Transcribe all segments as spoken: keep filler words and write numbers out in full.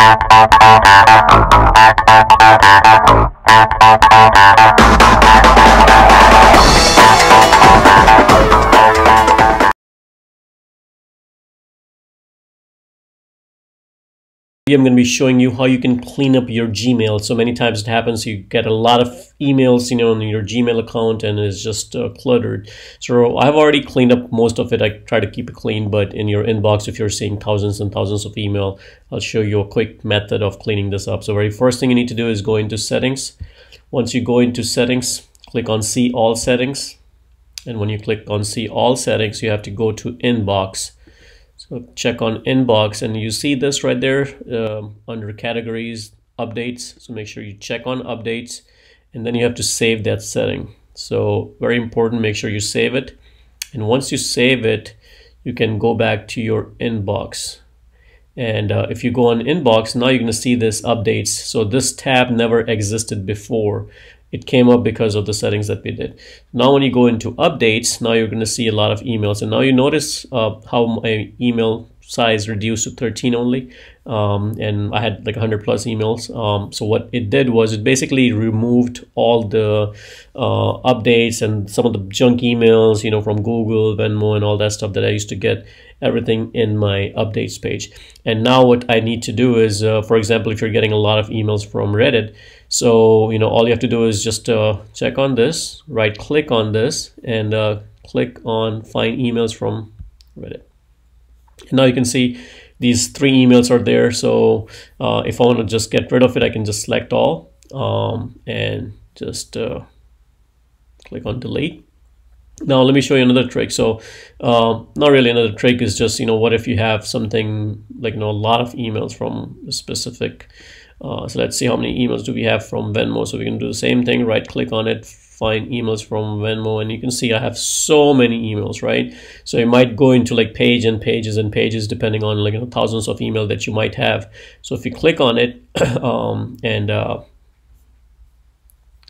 I'm going to be showing you how you can clean up your Gmail. So many times it happens, you get a lot of emails, you know, on your Gmail account, and it's just uh, cluttered. So I've already cleaned up most of it. I try to keep it clean, but in your inbox, if you're seeing thousands and thousands of email, I'll show you a quick method of cleaning this up. So very first thing you need to do is go into settings. Once you go into settings, click on see all settings. And when you click on see all settings, you have to go to inbox. So check on inbox, and you see this right there uh, under categories, updates. So make sure you check on updates, and then you have to save that setting. So very important, make sure you save it. And once you save it, you can go back to your inbox. And uh, if you go on inbox, now you're going to see this updates. So this tab never existed before. It came up because of the settings that we did. Now when you go into updates, now you're going to see a lot of emails. And now you notice uh, how my email size reduced to thirteen only. Um, and I had like one hundred plus emails. Um, so what it did was it basically removed all the uh, updates and some of the junk emails, you know, from Google, Venmo, and all that stuff that I used to get, everything in my updates page. And now what I need to do is, uh, for example, if you're getting a lot of emails from Reddit, so, you know, all you have to do is just uh, check on this, right click on this, and uh, click on find emails from Reddit. And now you can see these three emails are there. So uh, if I want to just get rid of it, I can just select all um, and just uh, click on delete. Now let me show you another trick. So uh, not really another trick, is just, you know, what if you have something like, you know, a lot of emails from a specific, uh, so let's see how many emails do we have from Venmo. So we can do the same thing, right click on it, find emails from Venmo, and you can see I have so many emails, right? So you might go into like page and pages and pages, depending on like, you know, thousands of email that you might have. So if you click on it um, and uh,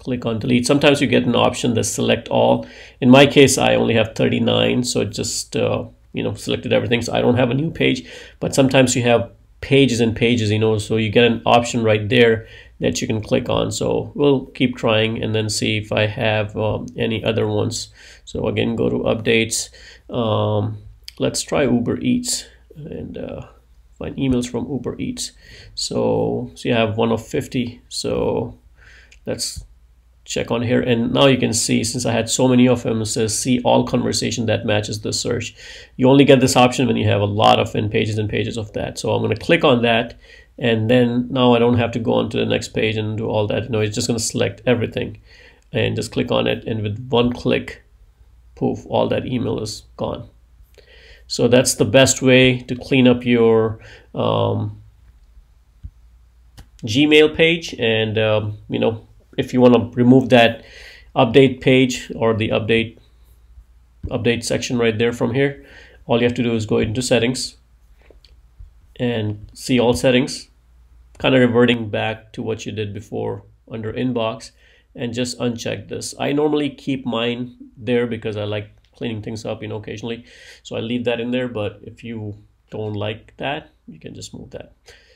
click on delete, sometimes you get an option that select all. In my case, I only have thirty-nine, so it just uh, you know, selected everything, so I don't have a new page. But sometimes you have pages and pages, you know, so you get an option right there that you can click on. So we'll keep trying and then see if I have um, any other ones. So again, go to updates. Um, let's try Uber Eats and uh, find emails from Uber Eats. So, so you have one of fifty. So let's check on here, and now you can see, since I had so many of them, it says see all conversation that matches the search. You only get this option when you have a lot of in pages and pages of that. So I'm going to click on that. And then now I don't have to go on to the next page and do all that. No, it's just going to select everything and just click on it. And with one click, poof, all that email is gone. So that's the best way to clean up your um, Gmail page. And, um, you know, if you want to remove that update page or the update, update section right there from here, all you have to do is go into settings and see all settings, kind of reverting back to what you did before under inbox, and just uncheck this. I normally keep mine there because I like cleaning things up, you know, occasionally. So I leave that in there, but if you don't like that, you can just move that.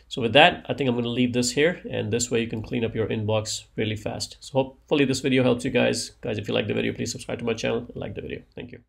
So with that, I think I'm going to leave this here, and this way you can clean up your inbox really fast. So hopefully this video helps you guys. Guys, if you like the video, please subscribe to my channel and like the video. Thank you.